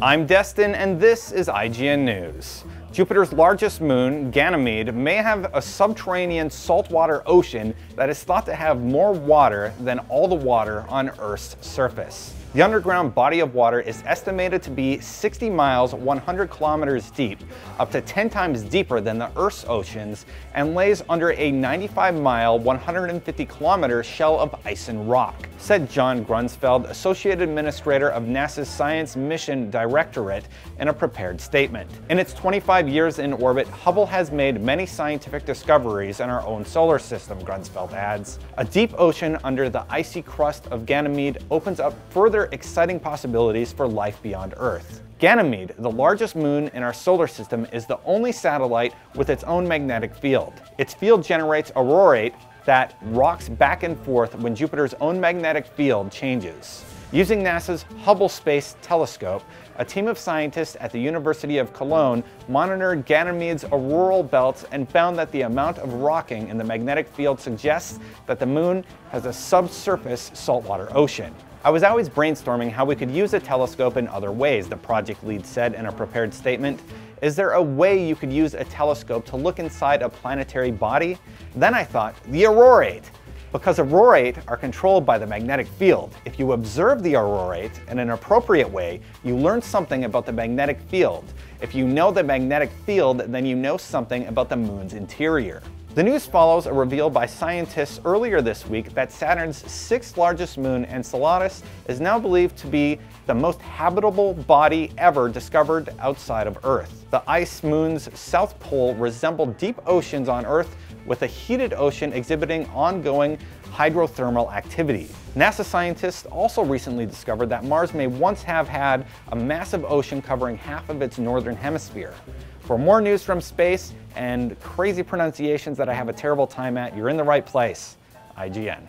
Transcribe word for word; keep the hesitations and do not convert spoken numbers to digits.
I'm Destin, and this is I G N News. Jupiter's largest moon, Ganymede, may have a subterranean saltwater ocean that is thought to have more water than all the water on Earth's surface. The underground body of water is estimated to be sixty miles, one hundred kilometers deep, up to ten times deeper than the Earth's oceans, and lays under a ninety-five mile, one hundred fifty kilometer shell of ice and rock, said John Grunsfeld, Associate Administrator of NASA's Science Mission Directorate, in a prepared statement. In its twenty-five years in orbit, Hubble has made many scientific discoveries in our own solar system, Grunsfeld adds. A deep ocean under the icy crust of Ganymede opens up further exciting possibilities for life beyond Earth. Ganymede, the largest moon in our solar system, is the only satellite with its own magnetic field. Its field generates aurorate that rocks back and forth when Jupiter's own magnetic field changes. Using NASA's Hubble Space Telescope, a team of scientists at the University of Cologne monitored Ganymede's auroral belts and found that the amount of rocking in the magnetic field suggests that the moon has a subsurface saltwater ocean. I was always brainstorming how we could use a telescope in other ways, the project lead said in a prepared statement. Is there a way you could use a telescope to look inside a planetary body? Then I thought, the aurorate. Because aurorate are controlled by the magnetic field. If you observe the aurorate in an appropriate way, you learn something about the magnetic field. If you know the magnetic field, then you know something about the moon's interior. The news follows a reveal by scientists earlier this week that Saturn's sixth largest moon, Enceladus, is now believed to be the most habitable body ever discovered outside of Earth. The ice moon's south pole resembled deep oceans on Earth, with a heated ocean exhibiting ongoing hydrothermal activity. NASA scientists also recently discovered that Mars may once have had a massive ocean covering half of its northern hemisphere. For more news from space and crazy pronunciations that I have a terrible time at, you're in the right place. I G N.